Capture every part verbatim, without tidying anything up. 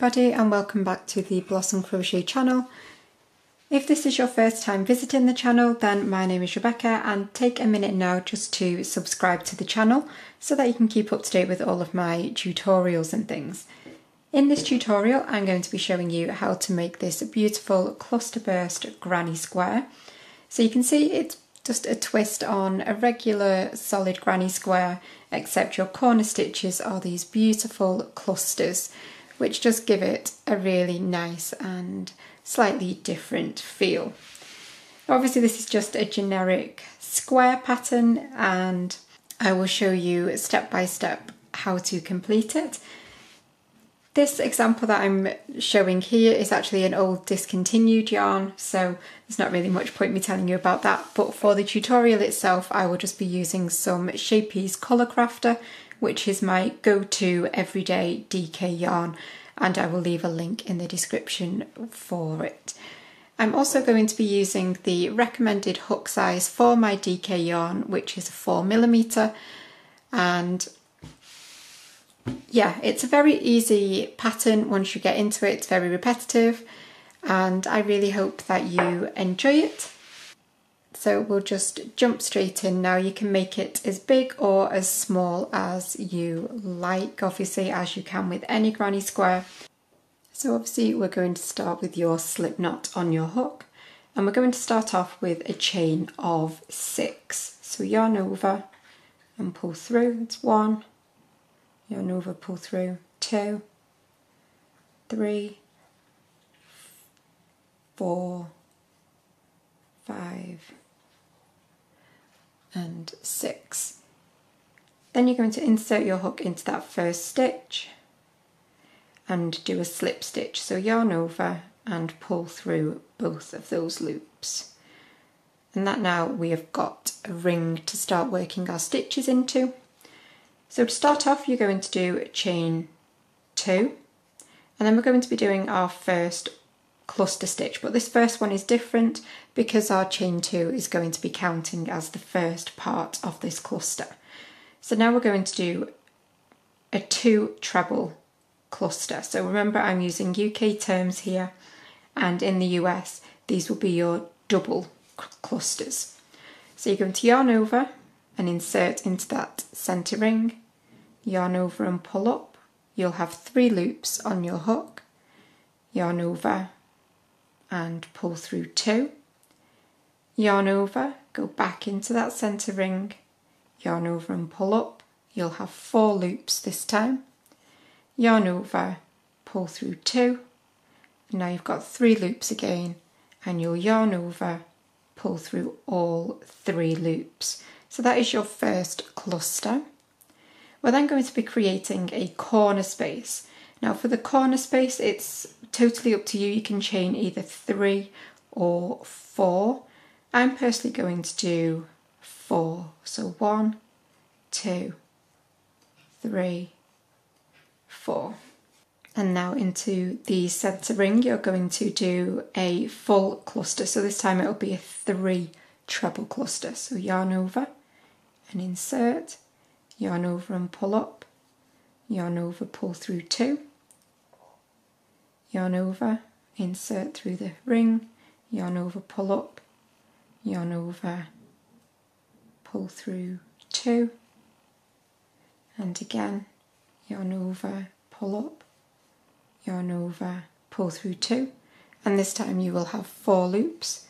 everybody and welcome back to the Blossom Crochet channel. If this is your first time visiting the channel, then my name is Rebecca, and take a minute now just to subscribe to the channel so that you can keep up to date with all of my tutorials and things. In this tutorial I'm going to be showing you how to make this beautiful Cluster Burst Granny Square. So you can see it's just a twist on a regular solid granny square, except your corner stitches are these beautiful clusters, which just give it a really nice and slightly different feel. Obviously this is just a generic square pattern, and I will show you step by step how to complete it. This example that I'm showing here is actually an old discontinued yarn, so there's not really much point me telling you about that, but for the tutorial itself I will just be using some Scheepjes Colour Crafter, which is my go-to everyday D K yarn, and I will leave a link in the description for it. I'm also going to be using the recommended hook size for my D K yarn, which is four millimeter, and yeah, it's a very easy pattern once you get into it. It's very repetitive, and I really hope that you enjoy it. So we'll just jump straight in now. You can make it as big or as small as you like, obviously, as you can with any granny square. So obviously we're going to start with your slip knot on your hook, and we're going to start off with a chain of six. So yarn over and pull through, it's one. Yarn over, pull through, two, three, four, five, and six. Then you're going to insert your hook into that first stitch and do a slip stitch. So yarn over and pull through both of those loops. And that now we have got a ring to start working our stitches into. So to start off, you're going to do chain two, and then we're going to be doing our first cluster stitch, but this first one is different because our chain two is going to be counting as the first part of this cluster. So now we're going to do a two treble cluster. So remember, I'm using U K terms here, and in the U S these will be your double clusters. So you're going to yarn over and insert into that center ring, yarn over and pull up. You'll have three loops on your hook, yarn over and pull through two, yarn over, go back into that center ring, yarn over and pull up. You'll have four loops this time, yarn over, pull through two, and now you've got three loops again, and you'll yarn over, pull through all three loops. So that is your first cluster. We're then going to be creating a corner space. Now for the corner space, it's totally up to you. You can chain either three or four. I'm personally going to do four. So one, two, three, four. And now into the center ring, you're going to do a full cluster. So this time it'll be a three treble cluster. So yarn over and insert, yarn over and pull up, yarn over, pull through two, yarn over, insert through the ring, yarn over, pull up, yarn over, pull through two, and again, yarn over, pull up, yarn over, pull through two, and this time you will have four loops,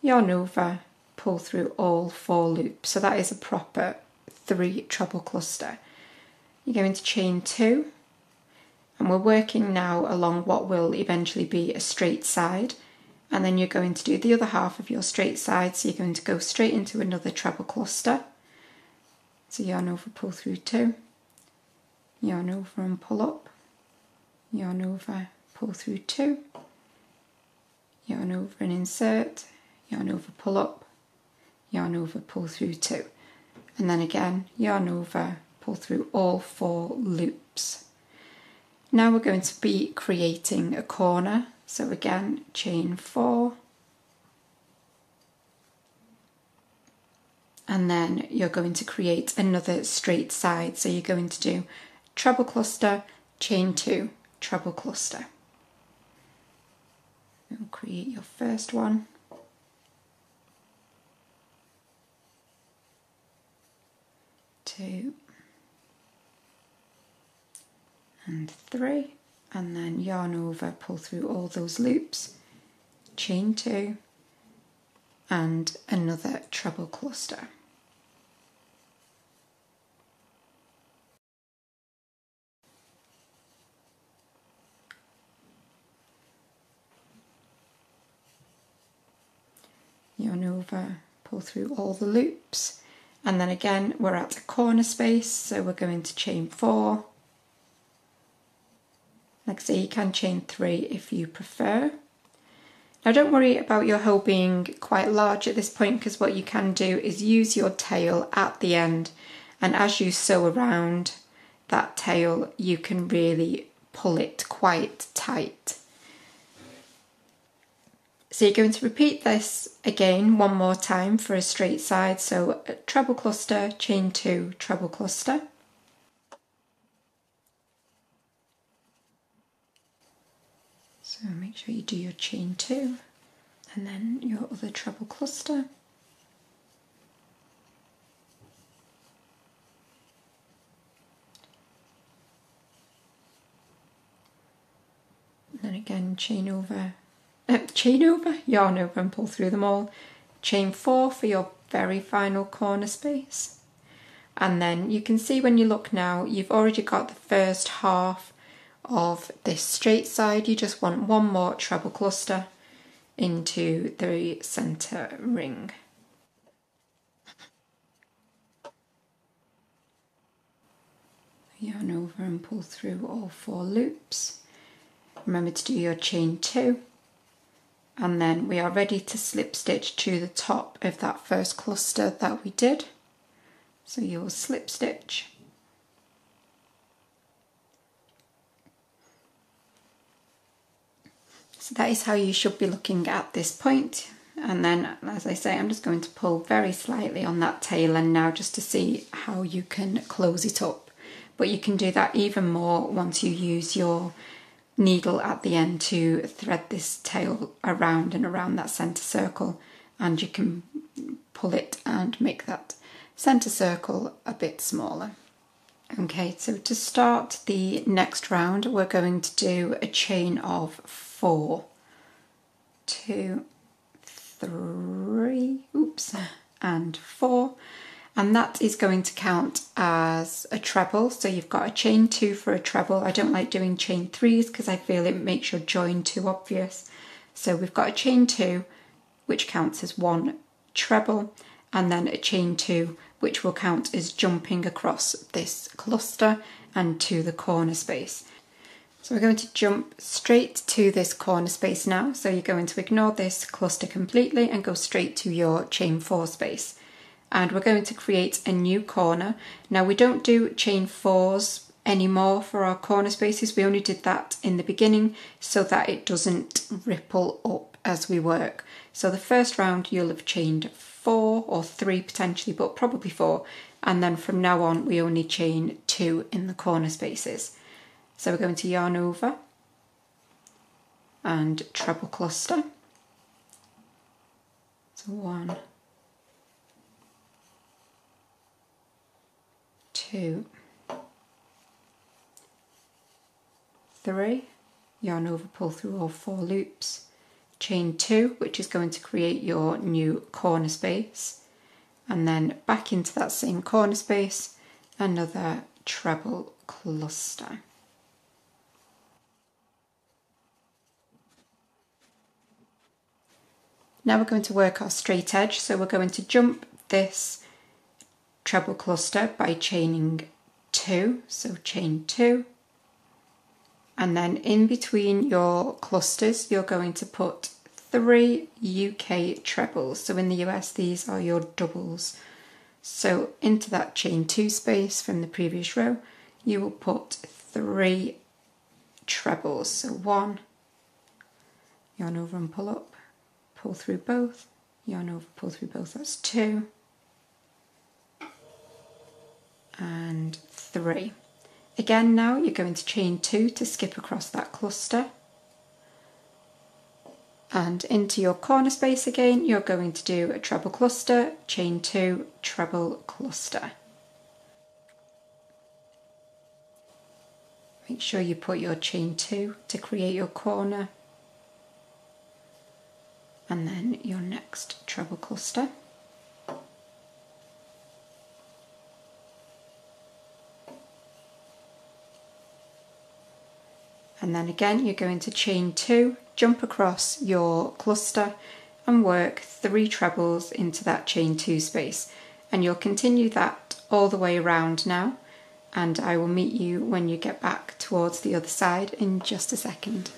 yarn over, pull through all four loops. So that is a proper three treble cluster. You're going to chain two, and we're working now along what will eventually be a straight side, and then you're going to do the other half of your straight side. So you're going to go straight into another treble cluster. So yarn over, pull through two, yarn over and pull up, yarn over, pull through two, yarn over and insert, yarn over, pull up, yarn over, pull through two, and then again yarn over, pull through all four loops. Now we're going to be creating a corner. So again, chain four, and then you're going to create another straight side. So you're going to do treble cluster, chain two, treble cluster. And create your first one. Two and three, and then yarn over, pull through all those loops, chain two, and another treble cluster. Yarn over, pull through all the loops, and then again we're at the corner space, so we're going to chain four. Like I say, you can chain three if you prefer. Now don't worry about your hole being quite large at this point, because what you can do is use your tail at the end, and as you sew around that tail you can really pull it quite tight. So you're going to repeat this again one more time for a straight side, so a treble cluster, chain two, treble cluster. So make sure you do your chain two, and then your other treble cluster. And then again, chain over, uh, chain over, yarn over and pull through them all. Chain four for your very final corner space. And then you can see when you look now, you've already got the first half of this straight side. You just want one more treble cluster into the center ring. Yarn over and pull through all four loops. Remember to do your chain two, and then we are ready to slip stitch to the top of that first cluster that we did. So you'll slip stitch, so that is how you should be looking at this point. And then, as I say, I'm just going to pull very slightly on that tail end now just to see how you can close it up. But you can do that even more once you use your needle at the end to thread this tail around and around that centre circle, and you can pull it and make that centre circle a bit smaller. Okay, so to start the next round, we're going to do a chain of four, two, three, oops, and four. And that is going to count as a treble. So you've got a chain two for a treble. I don't like doing chain threes because I feel it makes your join too obvious. So we've got a chain two, which counts as one treble, and then a chain two, which will count as jumping across this cluster and to the corner space. So we're going to jump straight to this corner space now. So you're going to ignore this cluster completely and go straight to your chain four space. And we're going to create a new corner. Now we don't do chain fours anymore for our corner spaces. We only did that in the beginning so that it doesn't ripple up as we work. So the first round you'll have chained four. Four or three potentially, but probably four, and then from now on we only chain two in the corner spaces. So we're going to yarn over and treble cluster. So one, two, three, yarn over, pull through all four loops. Chain two, which is going to create your new corner space, and then back into that same corner space, another treble cluster. Now we're going to work our straight edge, so we're going to jump this treble cluster by chaining two, so chain two. And then in between your clusters, you're going to put three U K trebles. So in the U S, these are your doubles. So into that chain two space from the previous row, you will put three trebles. So one, yarn over and pull up, pull through both, yarn over, pull through both, that's two, and three. Again now you're going to chain two to skip across that cluster, and into your corner space again you're going to do a treble cluster, chain two, treble cluster. Make sure you put your chain two to create your corner, and then your next treble cluster. And then again you're going to chain two, jump across your cluster and work three trebles into that chain two space, and you'll continue that all the way around now, and I will meet you when you get back towards the other side in just a second.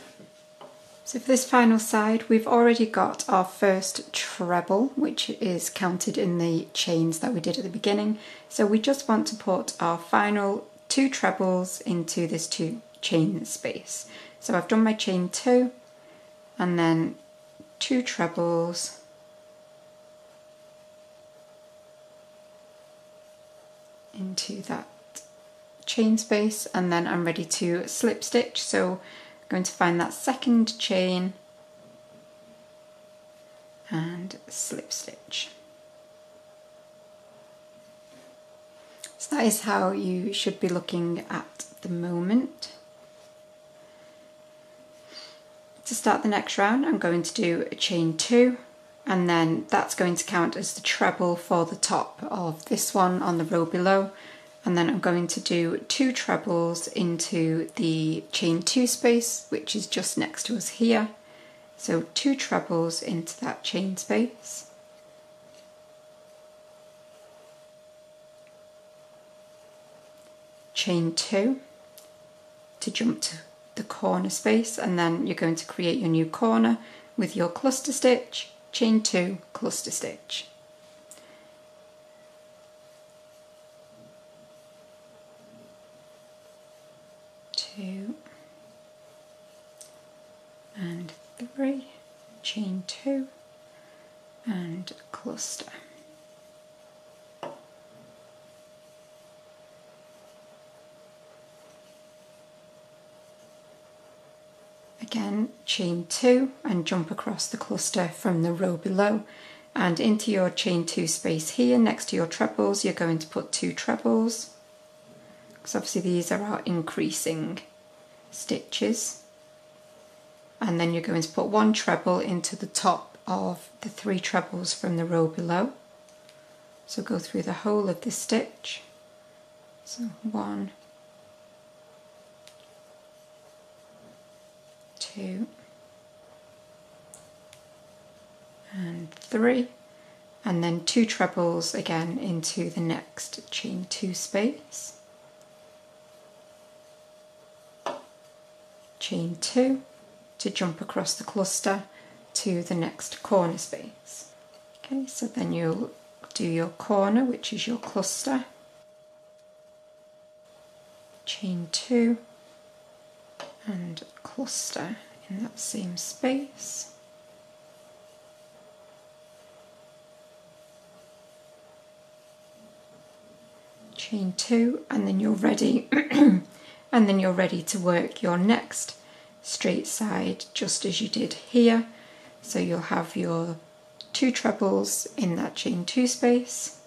So for this final side we've already got our first treble, which is counted in the chains that we did at the beginning, so we just want to put our final two trebles into this two chain space. So I've done my chain two and then two trebles into that chain space, and then I'm ready to slip stitch. So I'm going to find that second chain and slip stitch. So that is how you should be looking at the moment. To start the next round I'm going to do a chain two, and then that's going to count as the treble for the top of this one on the row below, and then I'm going to do two trebles into the chain two space, which is just next to us here. So two trebles into that chain space, chain two to jump to the corner space, and then you're going to create your new corner with your cluster stitch, chain two, cluster stitch. Two and three, chain two and cluster. Again, chain two and jump across the cluster from the row below, and into your chain two space here next to your trebles you're going to put two trebles, because obviously these are our increasing stitches, and then you're going to put one treble into the top of the three trebles from the row below. So go through the whole of the stitch, so one, two and three, and then two trebles again into the next chain two space, chain two to jump across the cluster to the next corner space. Okay, so then you'll do your corner, which is your cluster, chain two and cluster in that same space, chain two, and then you're ready and then you're ready to work your next straight side just as you did here. So you'll have your two trebles in that chain two space,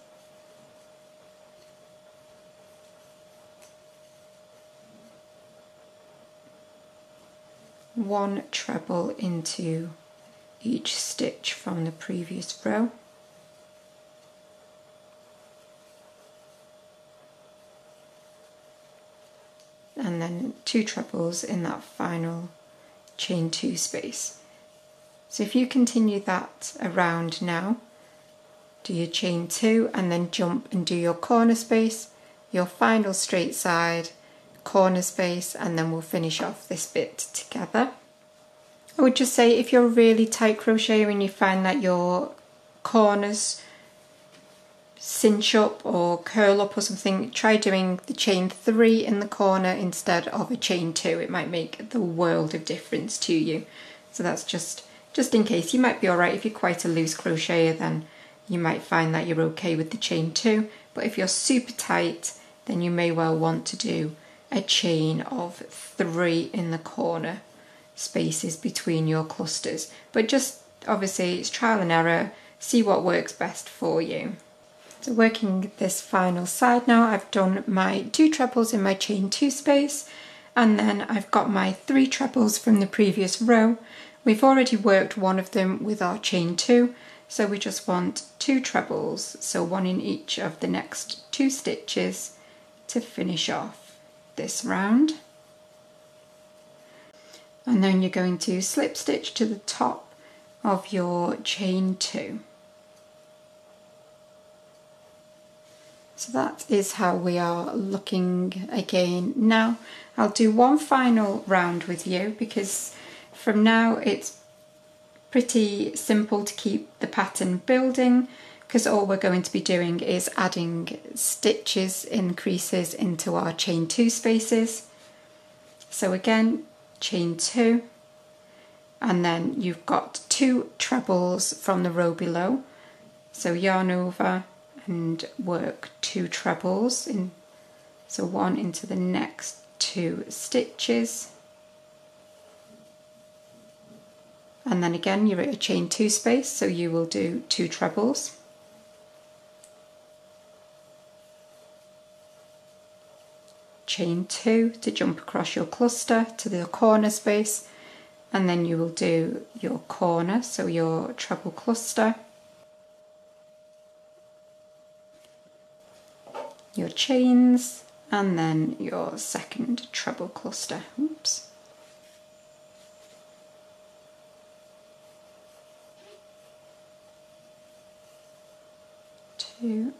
one treble into each stitch from the previous row, and then two trebles in that final chain two space. So if you continue that around now, do your chain two and then jump and do your corner space, your final straight side, corner space, and then we'll finish off this bit together. I would just say, if you're a really tight crocheter and you find that your corners cinch up or curl up or something, try doing the chain three in the corner instead of a chain two. It might make the world of difference to you. So that's just just in case. You might be alright if you're quite a loose crocheter, then you might find that you're okay with the chain two, but if you're super tight then you may well want to do a chain of three in the corner spaces between your clusters, but just obviously it's trial and error, see what works best for you. So working this final side now, I've done my two trebles in my chain two space, and then I've got my three trebles from the previous row. We've already worked one of them with our chain two, so we just want two trebles, so one in each of the next two stitches to finish off this round. And then you're going to slip stitch to the top of your chain two. So that is how we are looking again now. I'll do one final round with you because from now it's pretty simple to keep the pattern building, because all we're going to be doing is adding stitches in creases into our chain two spaces. So again, chain two, and then you've got two trebles from the row below, so yarn over and work two trebles in, so one into the next two stitches, and then again you're at a chain two space, so you will do two trebles. Chain two to jump across your cluster to the corner space, and then you will do your corner, so your treble cluster, your chains, and then your second treble cluster. Oops. Two,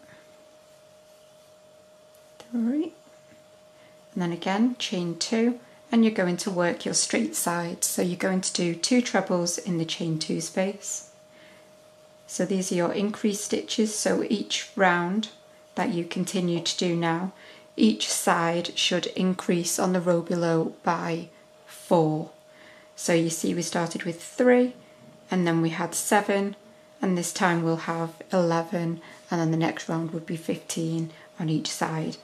three. And then again chain two, and you're going to work your straight side, so you're going to do two trebles in the chain two space. So these are your increase stitches, so each round that you continue to do now, each side should increase on the row below by four. So you see we started with three, and then we had seven, and this time we'll have eleven, and then the next round would be fifteen on each side,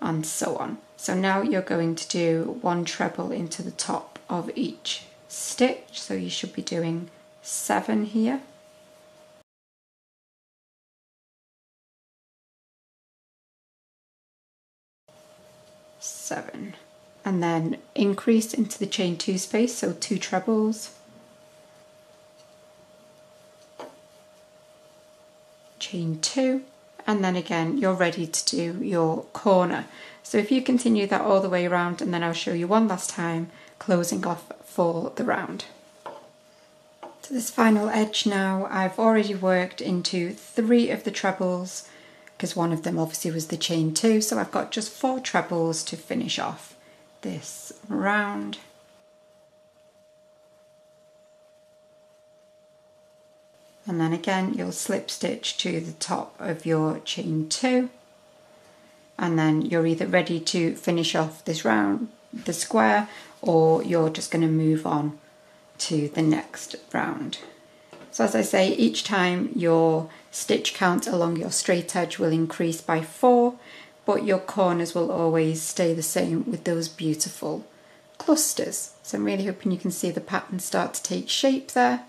and so on. So now you're going to do one treble into the top of each stitch, so you should be doing seven here. Seven. And then increase into the chain two space, so two trebles. Chain two, and then again you're ready to do your corner. So if you continue that all the way around, and then I'll show you one last time closing off for the round. To this final edge now, I've already worked into three of the trebles, because one of them obviously was the chain two, so I've got just four trebles to finish off this round. And then again you'll slip stitch to the top of your chain two, and then you're either ready to finish off this round, the square, or you're just going to move on to the next round. So as I say, each time your stitch count along your straight edge will increase by four, but your corners will always stay the same with those beautiful clusters. So I'm really hoping you can see the pattern start to take shape there,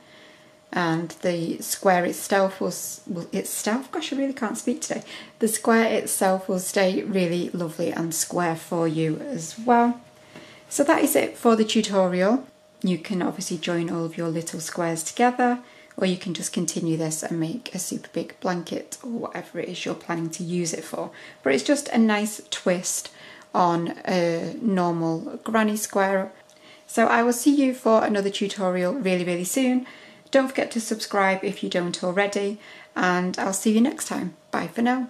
and the square itself will, will itself, gosh I really can't speak today, the square itself will stay really lovely and square for you as well. So that is it for the tutorial. You can obviously join all of your little squares together, or you can just continue this and make a super big blanket or whatever it is you're planning to use it for. But it's just a nice twist on a normal granny square. So I will see you for another tutorial really, really soon. Don't forget to subscribe if you don't already, and I'll see you next time. Bye for now.